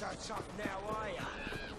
You're so tough now, are you?